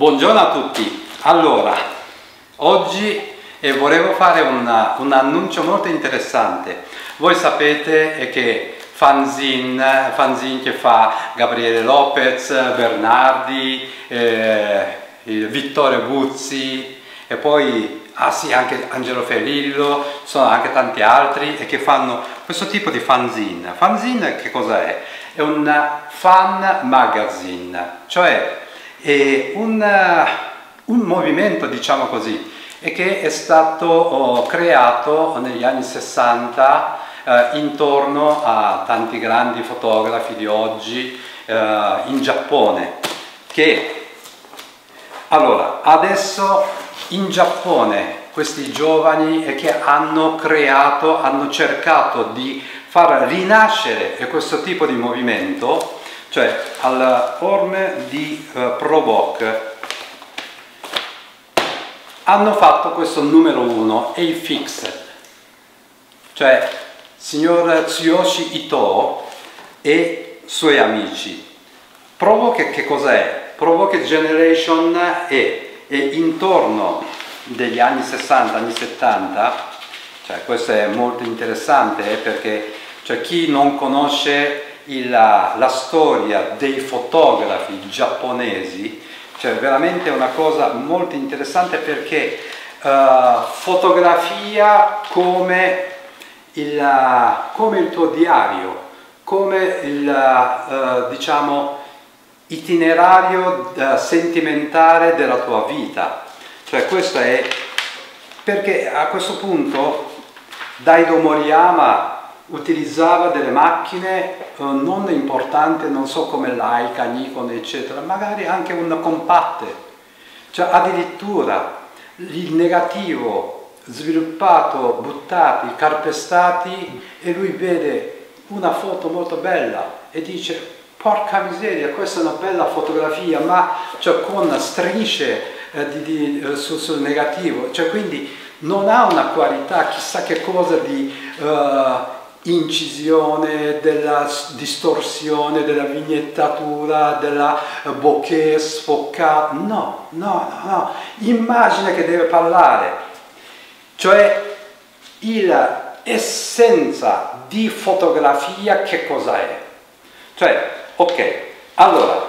Buongiorno a tutti. Allora, oggi volevo fare un annuncio molto interessante. Voi sapete che fanzine che fa Gabriele Lopez, Bernardi, Vittorio Buzzi e poi anche Angelo Ferrillo, sono anche tanti altri e che fanno questo tipo di fanzine. Fanzine che cosa è? È un fan magazine, cioè è un movimento, diciamo così, e che è stato creato negli anni 60 intorno a tanti grandi fotografi di oggi in Giappone, che allora adesso in Giappone questi giovani che hanno cercato di far rinascere questo tipo di movimento, cioè al forme di Provoke. Hanno fatto questo numero 1 e il fix, cioè signor Tsuyoshi Itō e suoi amici. Provoke che cos'è? Provoke Generation è intorno degli anni 60, anni 70, cioè questo è molto interessante perché cioè, chi non conosce la storia dei fotografi giapponesi, cioè veramente è una cosa molto interessante perché fotografia come il tuo diario, come il diciamo itinerario sentimentale della tua vita, cioè questo è perché a questo punto Daido Moriyama utilizzava delle macchine non importanti, non so come Leica, Nikon eccetera, magari anche una compatte, cioè addirittura il negativo sviluppato, buttati, calpestati, e lui vede una foto molto bella e dice porca miseria, questa è una bella fotografia, ma cioè, con strisce sul negativo, cioè quindi non ha una qualità chissà che cosa di incisione, della distorsione, della vignettatura, della bokeh sfocata, no, immagine che deve parlare, cioè l'essenza di fotografia che cosa è? Cioè, ok, allora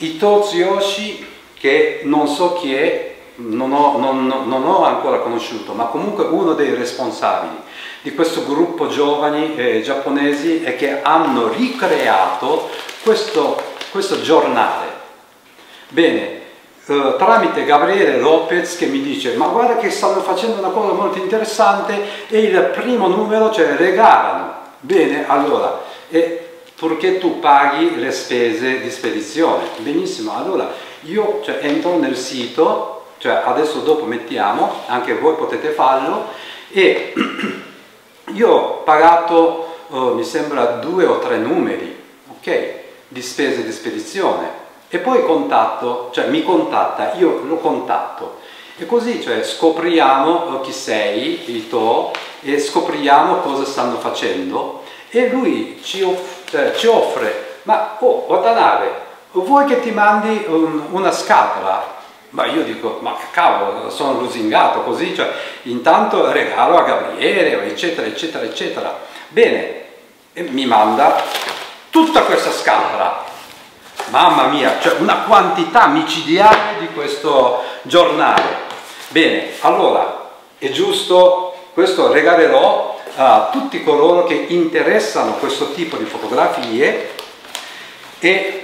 Itō Tsuyoshi, che non so chi è, non ho ancora conosciuto, ma comunque uno dei responsabili di questo gruppo giovani giapponesi e che hanno ricreato questo giornale. Bene, tramite Gabriele Lopez che mi dice ma guarda che stanno facendo una cosa molto interessante e il primo numero cioè regalano. Bene, allora, purché tu paghi le spese di spedizione. Benissimo, allora io cioè, entro nel sito, cioè adesso dopo mettiamo, anche voi potete farlo, e io ho pagato mi sembra 2 o 3 numeri, ok, di spese di spedizione, e poi contatto, cioè mi contatta, io lo contatto e così cioè, scopriamo chi sei, Itō, e scopriamo cosa stanno facendo, e lui ci offre, ma oh, Watanabe, vuoi che ti mandi una scatola? Ma io dico, ma cavolo, sono lusingato così, cioè intanto regalo a Gabriele, eccetera, eccetera, eccetera. Bene, e mi manda tutta questa scatola. Mamma mia, cioè una quantità micidiale di questo giornale. Bene, allora, è giusto, questo regalerò a tutti coloro che interessano questo tipo di fotografie e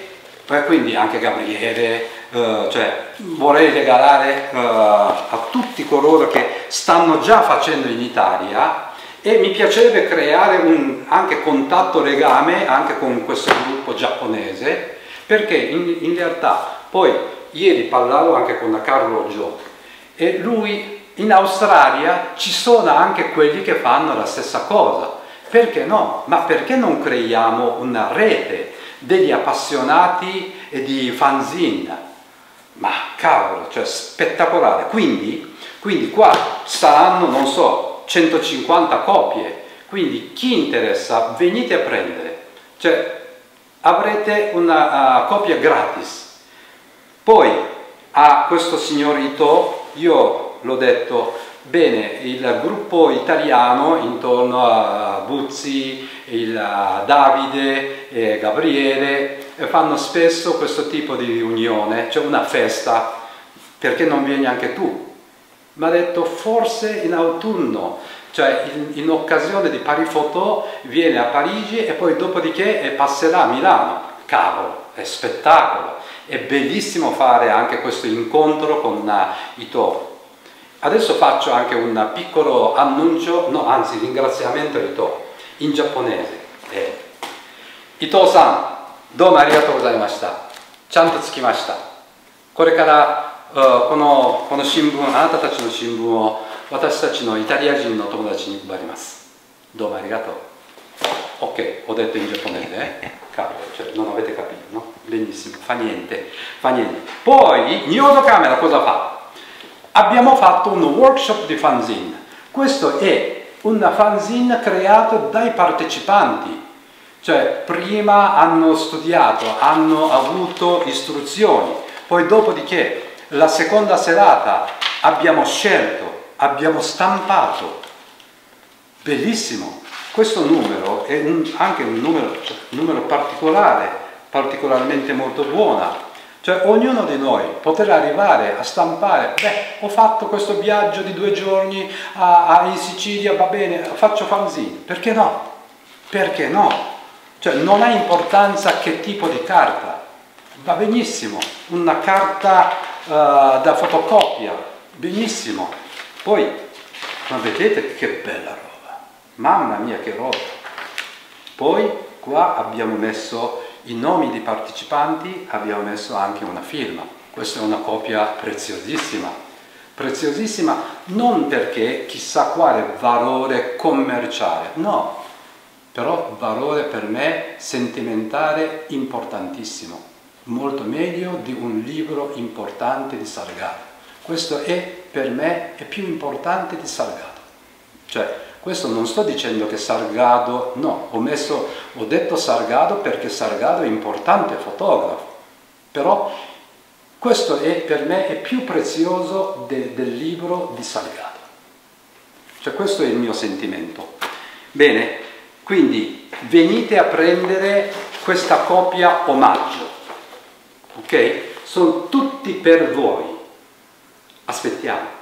quindi anche Gabriele, cioè vorrei regalare a tutti coloro che stanno già facendo in Italia, e mi piacerebbe creare anche contatto, legame anche con questo gruppo giapponese, perché in realtà poi ieri parlavo anche con Carlo Gio e lui, in Australia ci sono anche quelli che fanno la stessa cosa, perché no? Ma perché non creiamo una rete degli appassionati di fanzine? Ma cavolo, cioè spettacolare, quindi qua saranno, non so, 150 copie, quindi chi interessa venite a prendere, cioè avrete una copia gratis. Poi a questo signor Itō io l'ho detto, bene, il gruppo italiano intorno a Buzzi, Davide e Gabriele fanno spesso questo tipo di riunione, cioè una festa, perché non vieni anche tu? Mi ha detto forse in autunno, cioè in occasione di Paris Photo viene a Parigi e poi dopodiché passerà a Milano. Cavolo, è spettacolo, è bellissimo fare anche questo incontro con Itō. Adesso faccio anche un piccolo annuncio, no anzi ringraziamento a Itō in giapponese. Itō-san, domo arigatou gozaimashita. Chanto tsukimashita. Kore kara この新聞、あなたたちの新聞を私たちのイタリア人の友達に配ります。どうもありがとう。 Ok, ho detto in giapponese, cavolo, cioè non avete capito, no? Benissimo, fa niente, fa niente. Poi New Old Camera cosa fa? Abbiamo fatto un workshop di fanzine. Questo è un fanzine creato dai partecipanti, cioè prima hanno studiato, hanno avuto istruzioni, poi dopodiché la seconda serata abbiamo scelto, abbiamo stampato. Bellissimo! Questo numero è anche un numero particolare, particolarmente molto buona. Cioè ognuno di noi potrà arrivare a stampare, beh, ho fatto questo viaggio di 2 giorni in Sicilia, va bene, faccio fanzine. Perché no? Perché no? Cioè non ha importanza che tipo di carta. Va benissimo, una carta da fotocopia, benissimo. Poi, ma vedete che bella roba, mamma mia che roba. Poi qua abbiamo messo i nomi dei partecipanti, abbiamo messo anche una firma. Questa è una copia preziosissima, preziosissima non perché chissà quale valore commerciale, no, però valore per me sentimentale importantissimo. Molto meglio di un libro importante di Salgado. Questo è per me è più importante di Salgado. Cioè, questo non sto dicendo che Salgado, no, ho detto Salgado perché Salgado è importante fotografo. Però questo è per me è più prezioso del libro di Salgado. Cioè, questo è il mio sentimento. Bene, quindi venite a prendere questa copia omaggio. Ok? Sono tutti per voi. Aspettiamo.